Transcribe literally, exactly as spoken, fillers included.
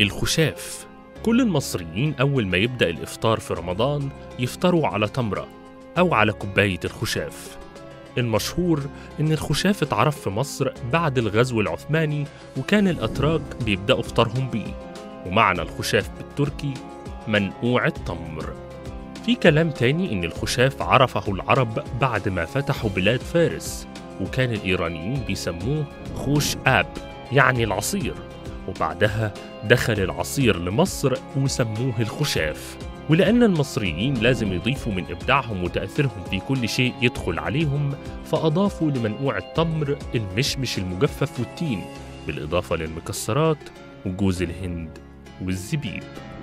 الخشاف. كل المصريين أول ما يبدأ الإفطار في رمضان يفطروا على تمرة أو على كوباية الخشاف. المشهور إن الخشاف اتعرف في مصر بعد الغزو العثماني، وكان الأتراك بيبدأوا إفطارهم بيه، ومعنى الخشاف بالتركي منقوع التمر. في كلام تاني إن الخشاف عرفه العرب بعد ما فتحوا بلاد فارس، وكان الإيرانيين بيسموه خوش آب، يعني العصير، وبعدها دخل العصير لمصر وسموه الخشاف. ولأن المصريين لازم يضيفوا من إبداعهم وتأثيرهم في كل شيء يدخل عليهم، فأضافوا لمنقوع التمر المشمش المجفف والتين، بالإضافة للمكسرات وجوز الهند والزبيب.